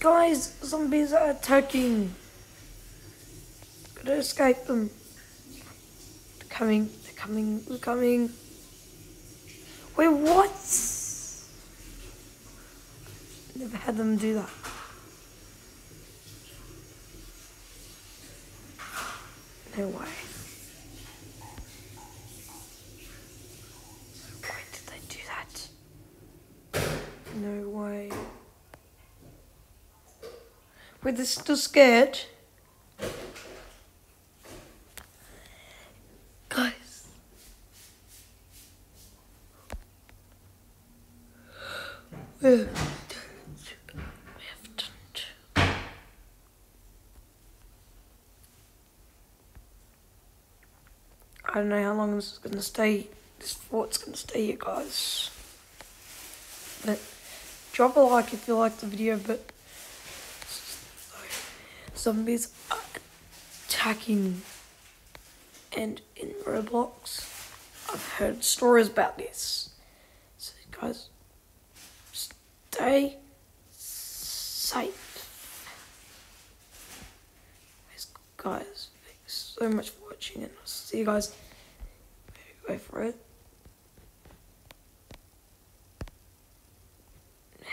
Guys, zombies are attacking. Gotta escape them. They're coming, they're coming, they're coming. Wait, what? I never had them do that. No way. Why did they do that? No way. Wait, they're still scared. Guys. We have done. I don't know how long this is gonna stay. This fort's gonna stay here, guys. But drop a like if you liked the video, but zombies are attacking, and in Roblox, I've heard stories about this. So guys, stay safe. Guys, thanks so much for watching, and I'll see you guys. Wait for it.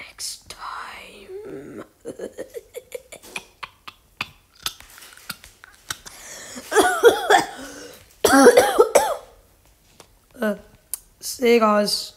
Next time. See you guys.